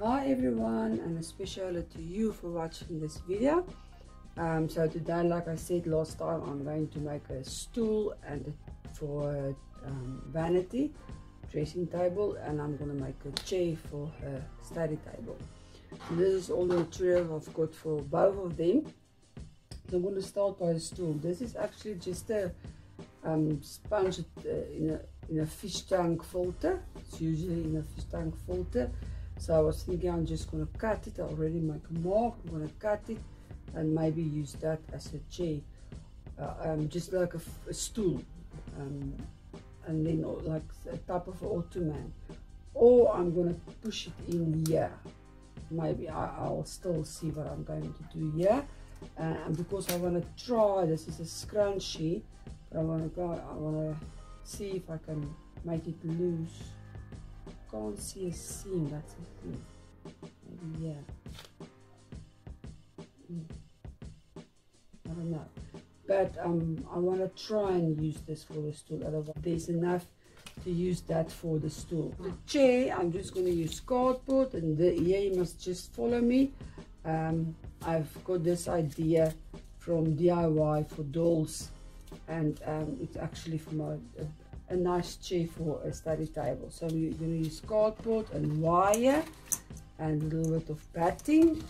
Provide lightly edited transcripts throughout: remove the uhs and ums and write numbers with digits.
Hi everyone, and a special to you for watching this video. So today, like I said last time, I'm going to make a stool and for vanity dressing table, and I'm gonna make a chair for her study table. So this is all the material I've got for both of them. So I'm gonna start by a stool. This is actually just a sponge in a fish tank filter. It's usually in a fish tank filter. So I was thinking I'm just gonna cut it. I already make a mark. I'm gonna cut it and maybe use that as a chair, just like a stool, and then like a type of ottoman. Or I'm gonna push it in here. Maybe I'll still see what I'm going to do here. And because I want to try, this is a scrunchie, but I want to see if I can make it loose. Can't see a seam, that's a thing. Maybe yeah. I don't know. But I want to try and use this for the stool. Otherwise, there's enough to use that for the stool. The chair, I'm just going to use cardboard, and here you must just follow me. I've got this idea from DIY for dolls, and it's actually from a nice chair for a study table. So you're going to use cardboard and wire and a little bit of batting,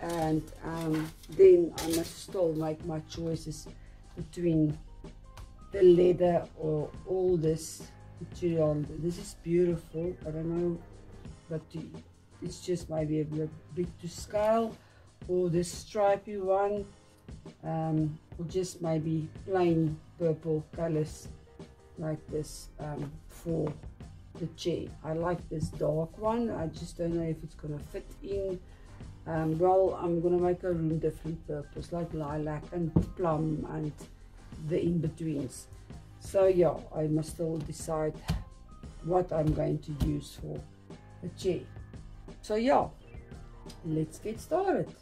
and then I must still make my choices between the leather or all this material. This is beautiful. I don't know, but it's just maybe a bit to scale, or this stripy one, or just maybe plain purple colors like this for the chair. I like this dark one. I just don't know if it's gonna fit in. Well, I'm gonna make a room different purples, like lilac and plum and the in-betweens. So yeah, I must still decide what I'm going to use for the chair. So yeah, let's get started.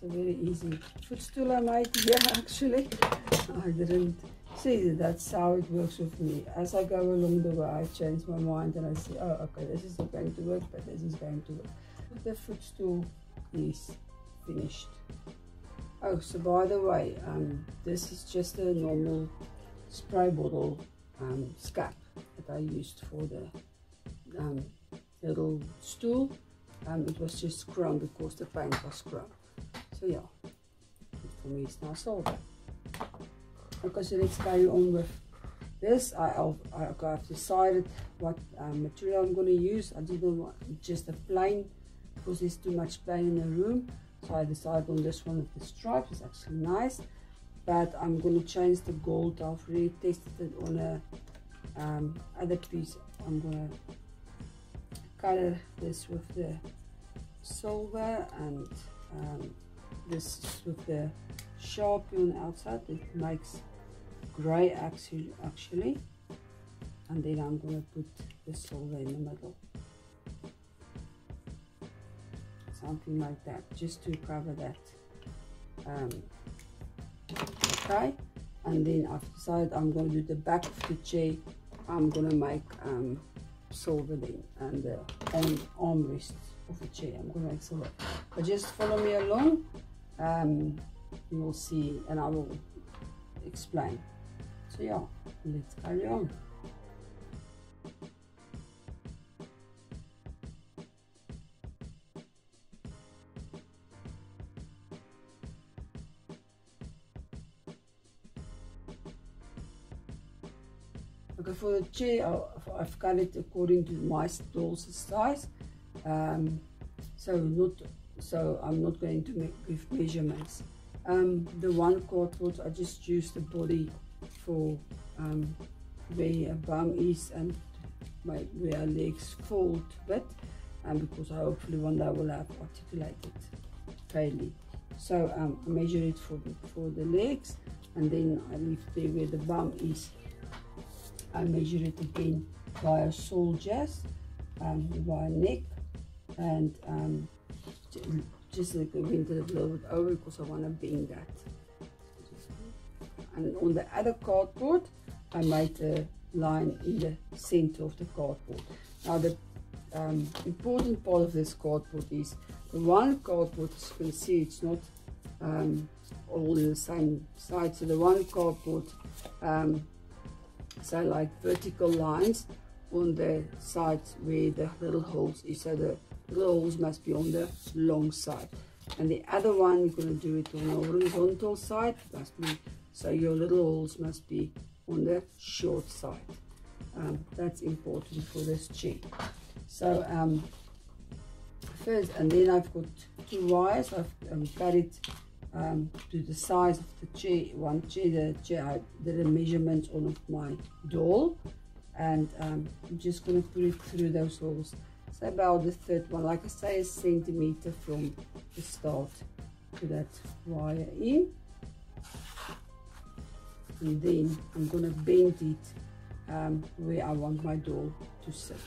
It's a very easy footstool I made here. Yeah, actually, I didn't see that. That's how it works with me. As I go along the way, I change my mind and I say, oh, okay, this is not going to work, but this is going to work. The footstool is finished. Oh, so by the way, this is just a normal spray bottle scap that I used for the little stool. It was just chrome because the paint was chrome. So yeah, for me it's now solved. Okay, so let's carry on with this. I've decided what material I'm going to use. I didn't want just a plain because there's too much plain in the room. So I decided on this one with the stripes. It's actually nice, but I'm going to change the gold. I've already tested it on a other piece. I'm going to color this with the silver, and this is with the Sharpie on the outside. It makes grey actually, and then I'm going to put the silver in the middle. Something like that, just to cover that. Okay, and then I've decided I'm going to do the back of the chair. I'm going to make silver then, and the arm rest of the chair I'm going to make silver. But just follow me along, you will see, and I will explain. So yeah, let's carry on. Okay, for the chair, I've cut it according to my doll's size, so I'm not going to give measurements. The one cardboard, I just used the body for where a bum is and where legs fold a bit, because I hopefully one day I will have articulated fairly. So I measure it for the legs, and then I leave there where the bum is. I measure it again by a soldiers, by a neck, and just like I went a little bit over because I want to bend that. And on the other cardboard, I made a line in the center of the cardboard. Now the important part of this cardboard is the one cardboard, as you can see, it's not all the same side. So the one cardboard, so like vertical lines on the sides where the little holes is, so the little holes must be on the long side. And the other one, you're going to do it on the horizontal side, must be, so your little holes must be on the short side. That's important for this chair. So first, and then I've got two wires. I've cut it to the size of the chair, I did a measurement on my doll, and I'm just going to put it through those holes. So about the third one, like I say, a centimeter from the start to that wire in, and then I'm going to bend it where I want my doll to sit.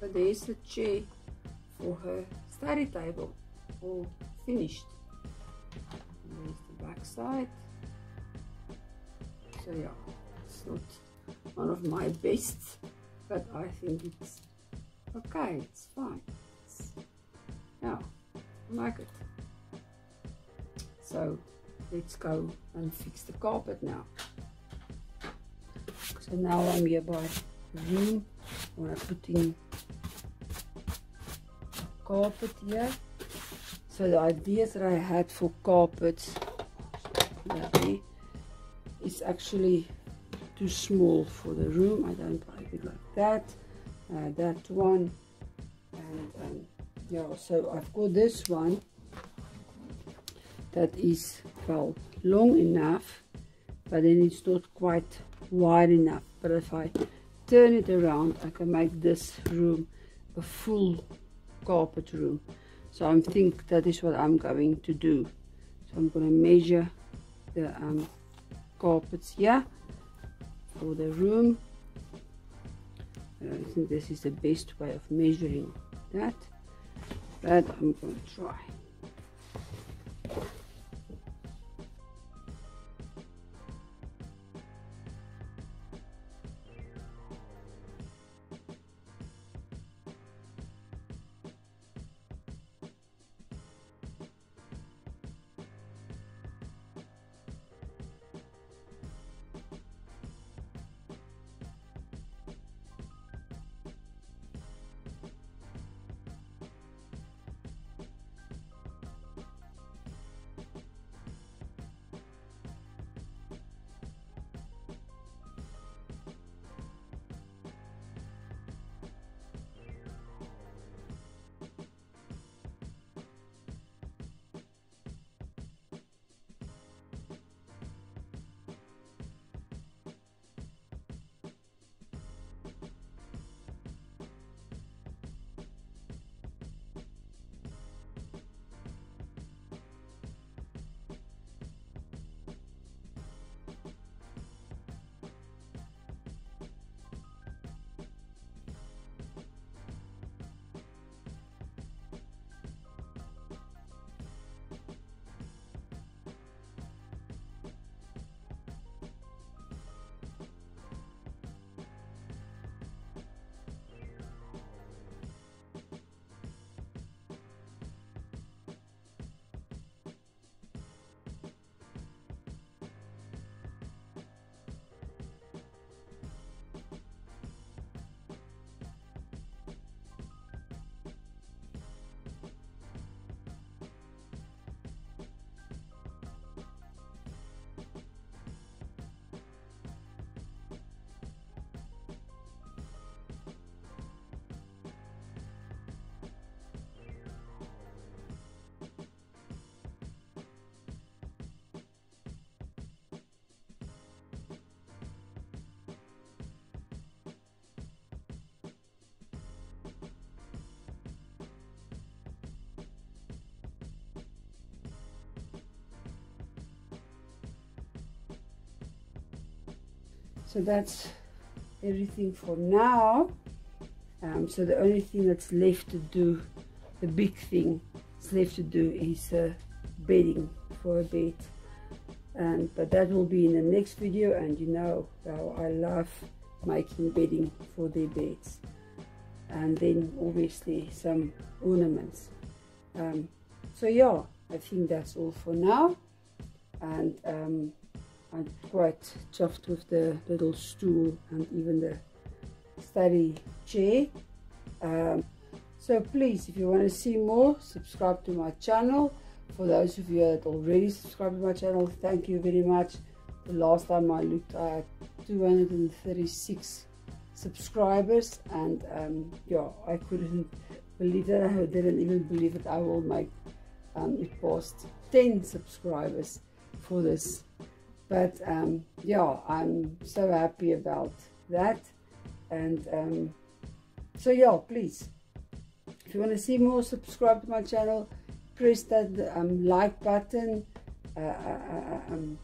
but there is a J for her study table, all finished. There's the back side. So yeah, it's not one of my best, but I think it's okay, it's fine. Yeah, I like it. So let's go and fix the carpet now. So now I'm here by the room where I put in carpet here. So the ideas that I had for carpets is actually too small for the room. I don't like it like that. That one, and yeah, so I've got this one that is, well, long enough, but then it's not quite wide enough. But if I turn it around, I can make this room a full carpet room. So I think that is what I'm going to do. So I'm going to measure the carpets here for the room. I think this is the best way of measuring that, but I'm going to try. So that's everything for now. So the only thing that's left to do, the big thing that's left to do, is bedding for a bed, and but that will be in the next video. And you know how I love making bedding for their beds, and then obviously some ornaments. So yeah, I think that's all for now, and I'm quite chuffed with the little stool and even the study chair. So please, if you want to see more, subscribe to my channel. For those of you that already subscribe to my channel, thank you very much. The last time I looked, I had 236 subscribers, and yeah, I couldn't believe that. I didn't even believe that I will make it past 10 subscribers for this. But yeah, I'm so happy about that. And so yeah, please, if you want to see more, subscribe to my channel, press that like button, and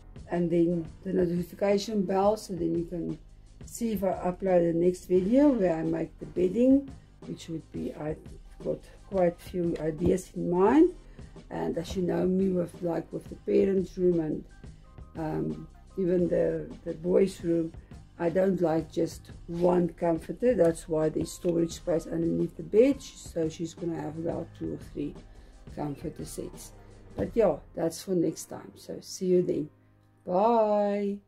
then the notification bell, so then you can see if I upload the next video where I make the bedding. which would be, I've got quite a few ideas in mind, and as you know me with like with the parents' room and even the boys' room, I don't like just one comforter. That's why there's storage space underneath the bed, so she's gonna have about 2 or 3 comforter sets. But yeah, that's for next time, so see you then. Bye.